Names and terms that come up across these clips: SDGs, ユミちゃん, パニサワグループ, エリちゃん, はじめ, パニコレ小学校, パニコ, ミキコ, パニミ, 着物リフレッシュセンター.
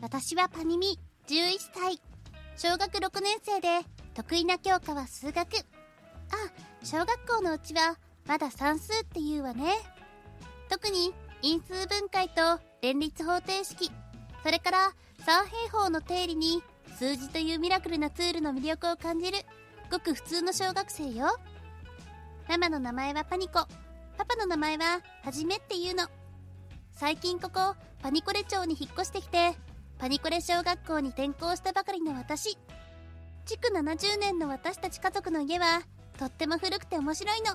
私はパニミ、11歳。小学6年生で、得意な教科は数学。あ、小学校のうちは、まだ算数っていうわね。特に、因数分解と連立方程式、それから三平方の定理に、数字というミラクルなツールの魅力を感じる、ごく普通の小学生よ。ママの名前はパニコ、パパの名前ははじめっていうの。最近ここ、パニコレ町に引っ越してきて、パニコレ小学校に転校したばかりの私。築70年の私たち家族の家はとっても古くて面白いの。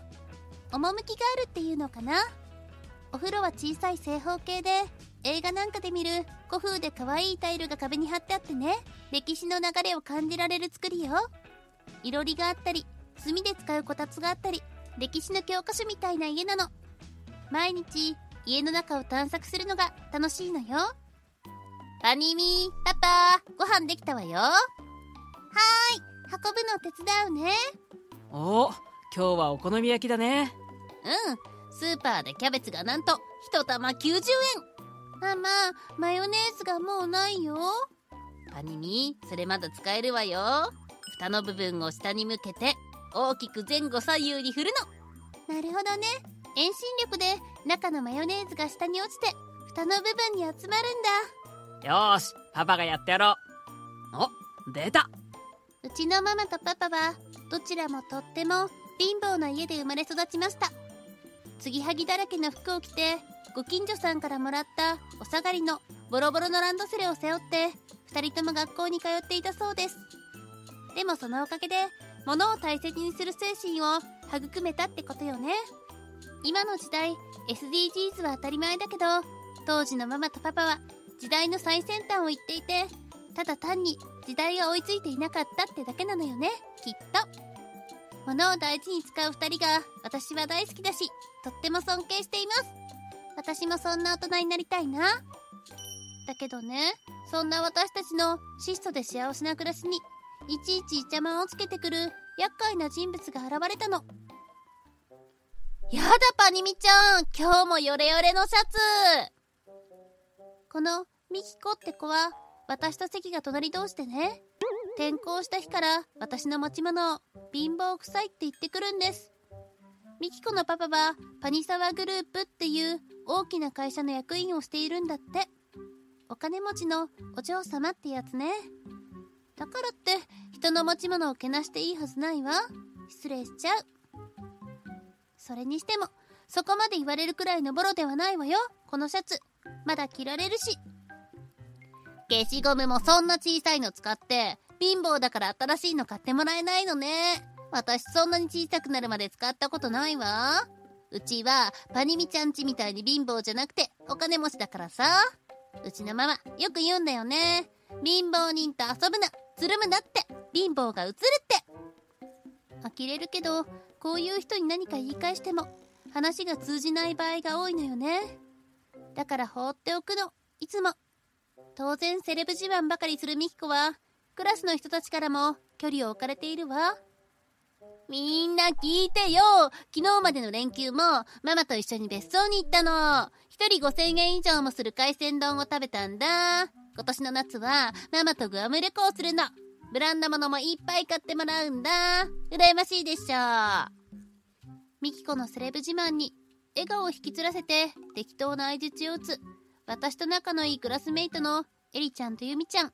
趣があるっていうのかな。お風呂は小さい正方形で、映画なんかで見る古風で可愛いタイルが壁に貼ってあってね、歴史の流れを感じられる作りよ。いろりがあったり、炭で使うこたつがあったり、歴史の教科書みたいな家なの。毎日家の中を探索するのが楽しいのよ。パニミ、パパ、ご飯できたわよ。はーい、運ぶの手伝うね。おー、今日はお好み焼きだね。うん、スーパーでキャベツがなんと1玉90円。ママ、マヨネーズがもうないよ。パニミ、それまだ使えるわよ。蓋の部分を下に向けて、大きく前後左右に振るの。なるほどね。遠心力で中のマヨネーズが下に落ちて、蓋の部分に集まるんだ。よーし、パパがやってやろう。お、出た。うちのママとパパはどちらもとっても貧乏な家で生まれ育ちました。継ぎはぎだらけの服を着て、ご近所さんからもらったお下がりのボロボロのランドセルを背負って2人とも学校に通っていたそうです。でもそのおかげで、物を大切にする精神を育めたってことよね。今の時代、 SDGs は当たり前だけど、当時のママとパパは時代の最先端を言っていて、ただ単に時代が追いついていなかったってだけなのよね、きっと。物を大事に使う2人が私は大好きだし、とっても尊敬しています。私もそんな大人になりたいな。だけどね、そんな私たちの質素で幸せな暮らしに、いちいちイチャマンをつけてくる厄介な人物が現れたの。やだ、パニミちゃん、今日もヨレヨレのシャツ。このミキコって子は、私と席が隣同士でね、転校した日から私の持ち物を貧乏臭いって言ってくるんです。ミキコのパパはパニサワグループっていう大きな会社の役員をしているんだって。お金持ちのお嬢様ってやつね。だからって人の持ち物をけなしていいはずないわ。失礼しちゃう。それにしてもそこまで言われるくらいのボロではないわよ。このシャツまだ着られるし。消しゴムもそんな小さいの使って、貧乏だから新しいの買ってもらえないのね。私そんなに小さくなるまで使ったことないわ。うちはパニミちゃんちみたいに貧乏じゃなくてお金持ちだからさ。うちのママよく言うんだよね。貧乏人と遊ぶな、つるむなって、貧乏がうつるって。呆れるけど、こういう人に何か言い返しても話が通じない場合が多いのよね。だから放っておくの、いつも。当然セレブ自慢ばかりするミキコは、クラスの人たちからも距離を置かれているわ。みんな聞いてよ。昨日までの連休もママと一緒に別荘に行ったの。1人5000円以上もする海鮮丼を食べたんだ。今年の夏はママとグアム旅行するの。ブランド物もいっぱい買ってもらうんだ。羨ましいでしょ。ミキコのセレブ自慢に笑顔を引きつらせて適当な相槌を打つ、私と仲のいいクラスメイトのエリちゃんとユミちゃん。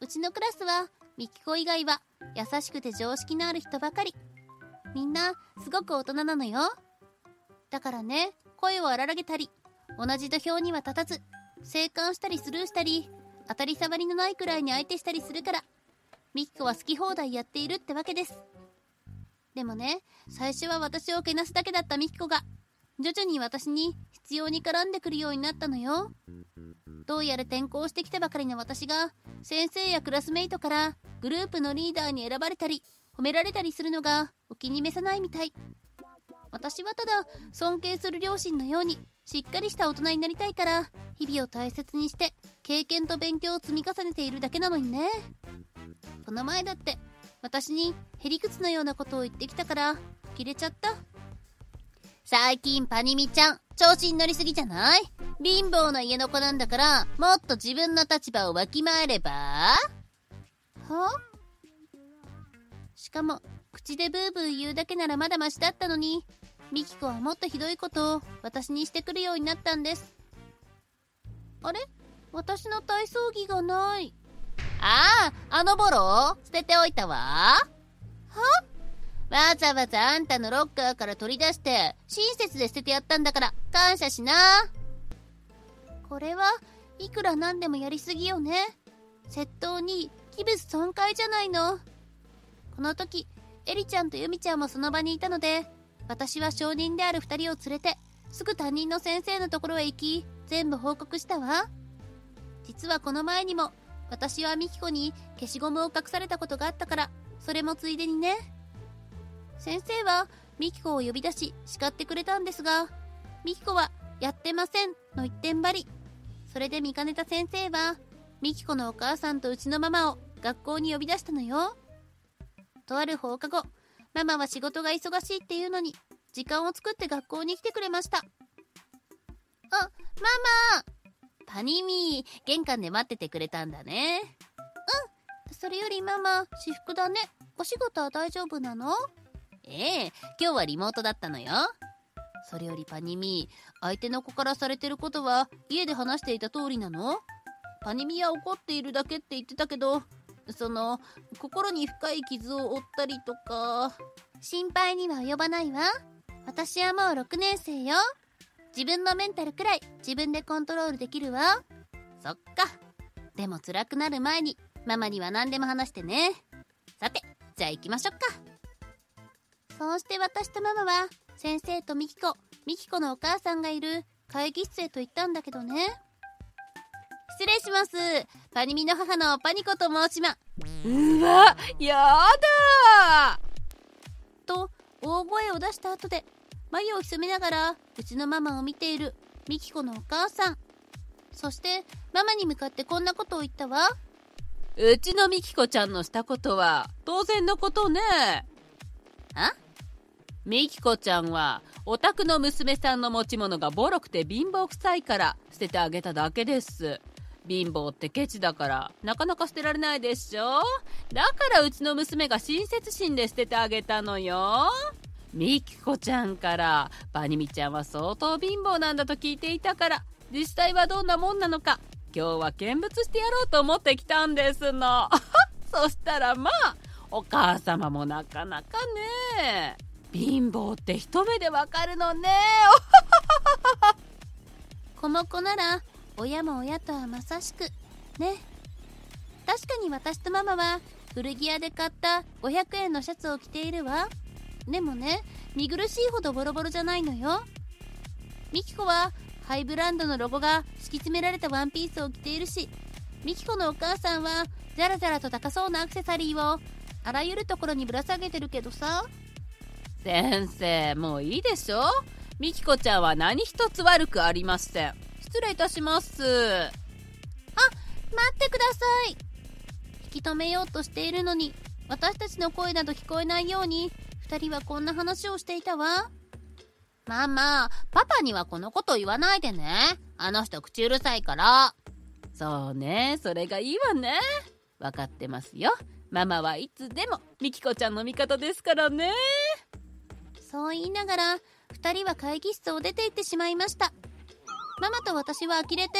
うちのクラスはミキコ以外は優しくて常識のある人ばかり。みんなすごく大人なのよ。だからね、声を荒らげたり、同じ土俵には立たず、静観したりスルーしたり、当たり障りのないくらいに相手したりするから、ミキコは好き放題やっているってわけです。でもね、最初は私をけなすだけだったミキコが、徐々に私に必要に絡んでくるようになったのよ。どうやら転校してきたばかりの私が、先生やクラスメイトからグループのリーダーに選ばれたり褒められたりするのがお気に召さないみたい。私はただ尊敬する両親のようにしっかりした大人になりたいから、日々を大切にして経験と勉強を積み重ねているだけなのにね。この前だって私にへりくつのようなことを言ってきたからキレちゃった。最近パニミちゃん調子に乗りすぎじゃない？貧乏な家の子なんだからもっと自分の立場をわきまえれば。は？しかも口でブーブー言うだけならまだマシだったのに、ミキコはもっとひどいことを私にしてくるようになったんです。あれ？私の体操着がない。ああ、あのボロ捨てておいたわ。は？わざわざあんたのロッカーから取り出して親切で捨ててやったんだから感謝しな。これはいくらなんでもやりすぎよね。窃盗に器物損壊じゃないの。この時エリちゃんとユミちゃんもその場にいたので、私は証人である2人を連れてすぐ担任の先生のところへ行き全部報告したわ。実はこの前にも私はミキコに消しゴムを隠されたことがあったから、それもついでにね。先生はミキコを呼び出し叱ってくれたんですが、ミキコはやってませんの一点張り。それで見かねた先生はミキコのお母さんとうちのママを学校に呼び出したのよ。とある放課後、ママは仕事が忙しいっていうのに時間を作って学校に来てくれました。あ、ママ、パニミ玄関で待っててくれたんだね。うん、それよりママ私服だね。お仕事は大丈夫なの？ええ、今日はリモートだったのよ。それよりパニミ、相手の子からされてることは家で話していた通りなの？パニミは怒っているだけって言ってたけど、その心に深い傷を負ったりとか。心配には及ばないわ。私はもう6年生よ。自分のメンタルくらい自分でコントロールできるわ。そっか。でも辛くなる前にママには何でも話してね。さて、じゃあ行きましょうか。そうして私とママは先生とミキコのお母さんがいる会議室へと行ったんだけどね。失礼します。パニミの母のパニコと申します。うわ、やだーと大声を出した後で眉を潜めながらうちのママを見ているミキコのお母さん。そしてママに向かってこんなことを言ったわ。うちのミキコちゃんのしたことは当然のことね。あ？ミキコちゃんはお宅の娘さんの持ち物がボロくて貧乏臭いから捨ててあげただけです。貧乏ってケチだからなかなか捨てられないでしょ。だからうちの娘が親切心で捨ててあげたのよ。ミキコちゃんからパニミちゃんは相当貧乏なんだと聞いていたから、実際はどんなもんなのか今日は見物してやろうと思ってきたんですのそしたらまあお母様もなかなかね、貧乏って一目でわかるのね子も子なら親も親とはまさしくね。確かに私とママは古着屋で買った500円のシャツを着ているわ。でもね、見苦しいほどボロボロじゃないのよ。ミキコはハイブランドのロゴが敷き詰められたワンピースを着ているし、ミキコのお母さんはザラザラと高そうなアクセサリーをあらゆるところにぶら下げてるけどさ。先生、もういいでしょ。ミキコちゃんは何一つ悪くありません。失礼いたします。あ、待ってください。引き止めようとしているのに私たちの声など聞こえないように2人はこんな話をしていたわ。ママ、パパにはこのこと言わないでね。あの人口うるさいから。そうね、それがいいわね。分かってますよ。ママはいつでもミキコちゃんの味方ですからね。そう言いながら2人は会議室を出て行ってしまいました。ママと私は呆れて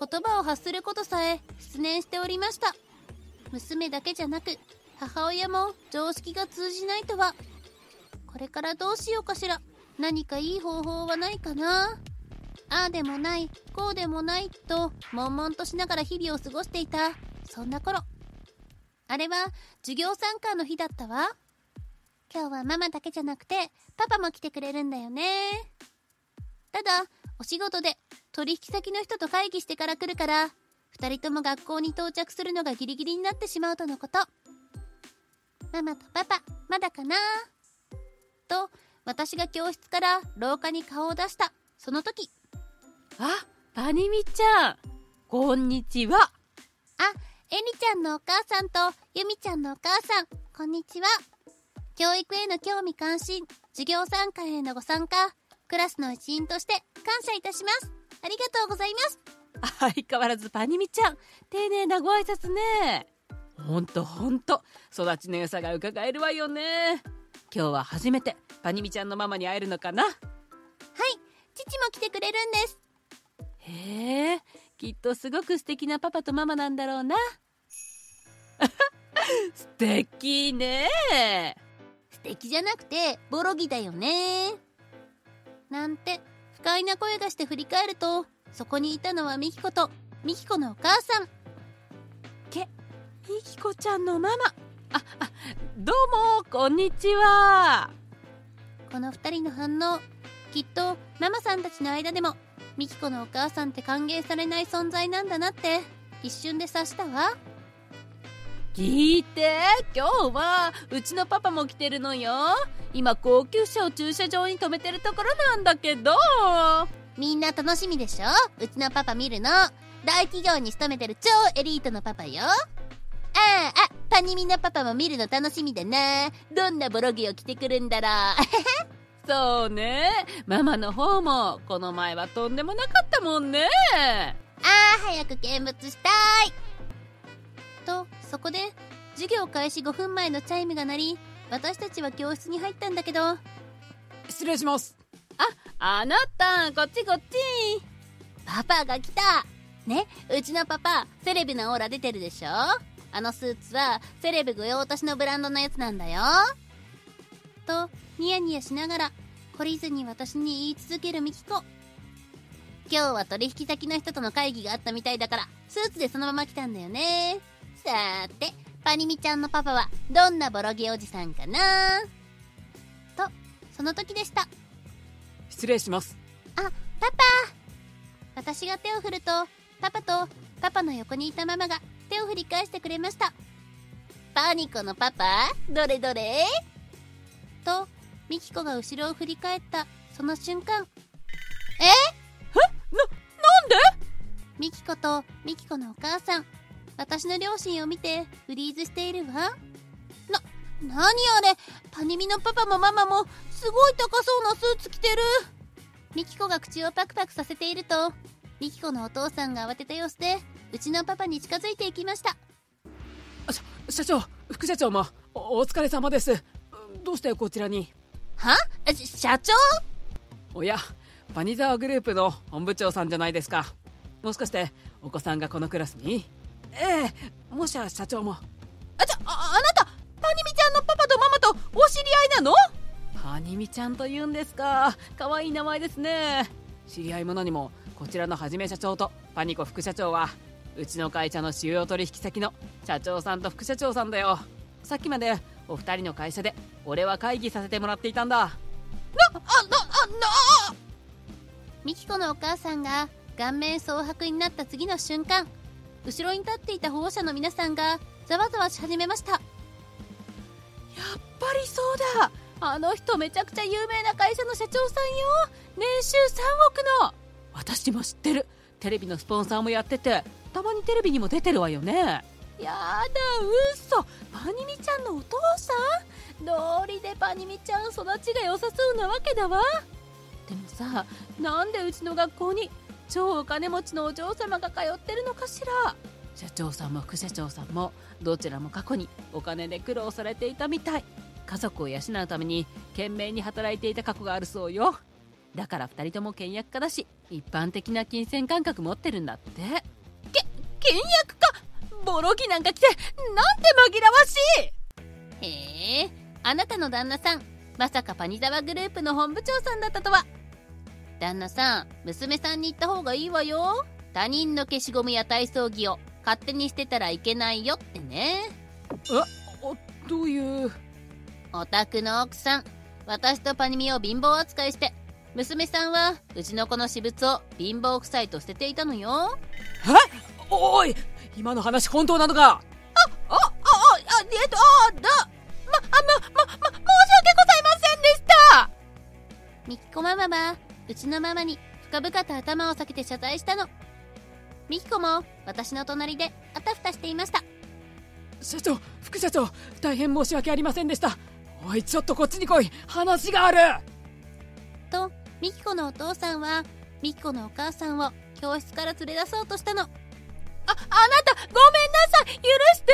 言葉を発することさえ失念しておりました。娘だけじゃなく母親も常識が通じないとは。これからどうしようかしら。何かいい方法はないかな。ああでもないこうでもないと悶々としながら日々を過ごしていたそんな頃、あれは授業参観の日だったわ。今日はママだけじゃなくてパパも来てくれるんだよね。ただお仕事で取引先の人と会議してから来るから2人とも学校に到着するのがギリギリになってしまうとのこと。ママとパパまだかなと私が教室から廊下に顔を出したその時、あ、パニミちゃんこんにちは。あ、エリちゃんのお母さんとユミちゃんのお母さんこんにちは。教育への興味関心、授業参加へのご参加、クラスの一員として感謝いたします。ありがとうございます。相変わらずパニミちゃん、丁寧なご挨拶ね。ほんと育ちの良さが伺えるわよね。今日は初めてパニミちゃんのママに会えるのかな。はい、父も来てくれるんです。へえ、きっとすごく素敵なパパとママなんだろうな。素敵ね。素敵じゃなくてボロギだよねなんて不快な声がして振り返ると、そこにいたのはミキコとミキコのお母さん。ミキコちゃんのママ。どうもこんにちは。この2人の反応、きっとママさんたちの間でもミキコのお母さんって歓迎されない存在なんだなって一瞬で察したわ。聞いて、今日はうちのパパも来てるのよ。今高級車を駐車場に止めてるところなんだけど。みんな楽しみでしょ、うちのパパ見るの。大企業に勤めてる超エリートのパパよ。パニミのパパも見るの楽しみだな。どんなボロ着を着てくるんだろう。そうね、ママの方もこの前はとんでもなかったもんね。早く見物したい。とそこで授業開始5分前のチャイムが鳴り、私たちは教室に入ったんだけど。失礼します。あなたこっちこっち。パパが来たね。うちのパパセレブなオーラ出てるでしょ。あのスーツはセレブ御用達のブランドのやつなんだよ。とニヤニヤしながら懲りずに私に言い続けるミキコ。今日は取引先の人との会議があったみたいだからスーツでそのまま来たんだよね。さーてパニミちゃんのパパはどんなボロゲおじさんかな。とその時でした。失礼します。パパ。私が手を振るとパパの横にいたママが手を振り返してくれました。パニコのパパどれどれとミキコが後ろを振り返ったその瞬間、なんで。ミキコとミキコのお母さん、私の両親を見てフリーズしているわ。何あれ、パニミのパパもママもすごい高そうなスーツ着てる。ミキコが口をパクパクさせていると、ミキコのお父さんが慌てた様子でうちのパパに近づいていきました。社長、副社長もお疲れ様です。どうしてこちらに。社長。おや、バニザワグループの本部長さんじゃないですか。もしかしてお子さんがこのクラスに。もしや社長も。あなたパニミちゃんのパパとママとお知り合いなの。パニミちゃんと言うんですか。かわいい名前ですね。知り合いも何も、こちらのはじめ社長とパニコ副社長はうちの会社の主要取引先の社長さんと副社長さんだよ。さっきまでお二人の会社で俺は会議させてもらっていたんだ。ミキコのお母さんが顔面蒼白になった次の瞬間、後ろに立っていた保護者の皆さんがざわざわし始めました。やっぱりそうだ、あの人めちゃくちゃ有名な会社の社長さんよ。年収3億の。私も知ってる。テレビのスポンサーもやってて、たまにテレビにも出てるわよね。やだ、嘘。パニミちゃんのお父さん。道理でパニミちゃん育ちが良さそうなわけだわ。でもさ、なんでうちの学校に超お金持ちのお嬢様が通ってるのかしら。社長さんも副社長さんもどちらも過去にお金で苦労されていたみたい。家族を養うために懸命に働いていた過去があるそうよ。だから2人とも倹約家だし、一般的な金銭感覚持ってるんだって。倹約家ボロ着なんか着て、なんて紛らわしい。へえ、あなたの旦那さん、まさかパニザワグループの本部長さんだったとは。旦那さん、娘さんに言った方がいいわよ。他人の消しゴムや体操着を勝手に捨てたらいけないよってね。どういう。お宅の奥さん、私とパニミを貧乏扱いして、娘さんはうちの子の私物を貧乏くさいと捨てていたのよ。おい、今の話本当なのか。申し訳ございませんでした。ミキコママはうちのママに深々と頭を下げて謝罪したの。ミキコも私の隣であたふたしていました。社長、副社長、大変申し訳ありませんでした。おい、ちょっとこっちに来い、話があると、ミキコのお父さんはミキコのお母さんを教室から連れ出そうとしたの。あなた、ごめんなさい、許して。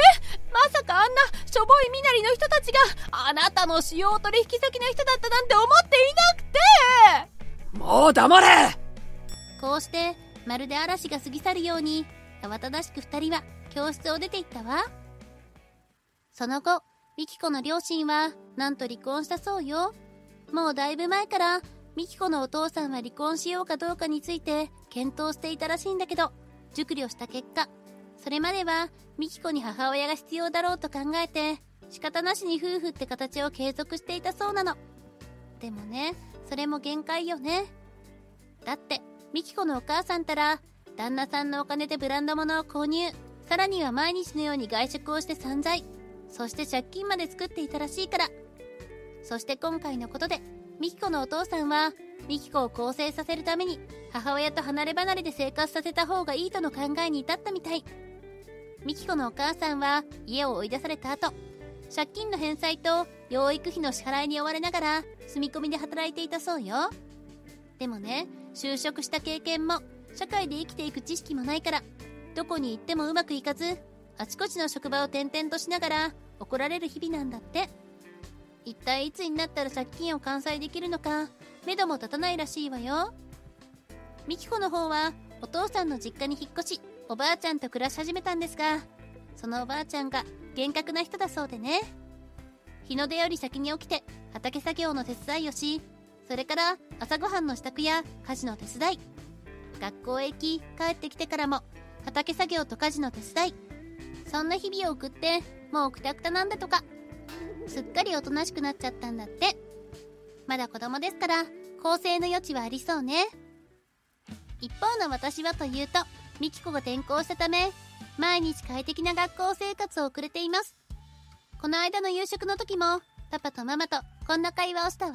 まさかあんなしょぼい身なりの人たちがあなたの使用取引先の人だったなんて思っていなくて。もう黙れ。こうしてまるで嵐が過ぎ去るように慌ただしく二人は教室を出て行ったわ。その後、ミキコの両親はなんと離婚したそうよ。もうだいぶ前からミキコのお父さんは離婚しようかどうかについて検討していたらしいんだけど、熟慮した結果、それまではミキコに母親が必要だろうと考えて仕方なしに夫婦って形を継続していたそうなの。でもね、それも限界よね。だってミキコのお母さんたら旦那さんのお金でブランド物を購入、さらには毎日のように外食をして散財、そして借金まで作っていたらしいから。そして今回のことでミキコのお父さんはミキコを更生させるために母親と離れ離れで生活させた方がいいとの考えに至ったみたい。ミキコのお母さんは家を追い出された後、借金の返済と養育費の支払いに追われながら住み込みで働いていたそうよ。でもね、就職した経験も社会で生きていく知識もないから、どこに行ってもうまくいかず、あちこちの職場を転々としながら怒られる日々なんだって。一体いつになったら借金を完済できるのか目処も立たないらしいわよ。ミキコの方はお父さんの実家に引っ越し、おばあちゃんと暮らし始めたんですが、そのおばあちゃんが厳格な人だそうでね。日の出より先に起きて畑作業の手伝いをし、それから朝ごはんの支度や家事の手伝い、学校へ行き帰ってきてからも畑作業と家事の手伝い、そんな日々を送ってもうクタクタなんだとか。すっかりおとなしくなっちゃったんだって。まだ子供ですから更生の余地はありそうね。一方の私はというと、ミキコが転校したため毎日快適な学校生活を送れています。この間の夕食の時もパパとママとこんな会話をしたわ。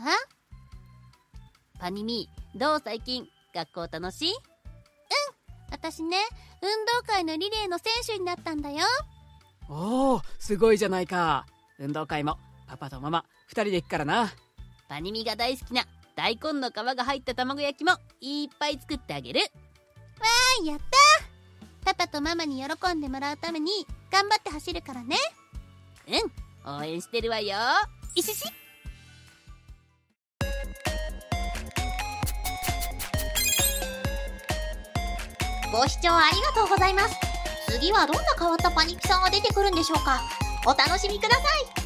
パニミ、どう最近学校楽しい？うん、私ね、運動会のリレーの選手になったんだよ。おー、すごいじゃないか。運動会もパパとママ2人で行くからな。パニミが大好きな大根の皮が入った卵焼きもいっぱい作ってあげるわ。ーい、やった。パパとママに喜んでもらうために頑張って走るからね。うん、応援してるわよ。いしし。ご視聴ありがとうございます。次はどんな変わったパニックさんが出てくるんでしょうか。お楽しみください。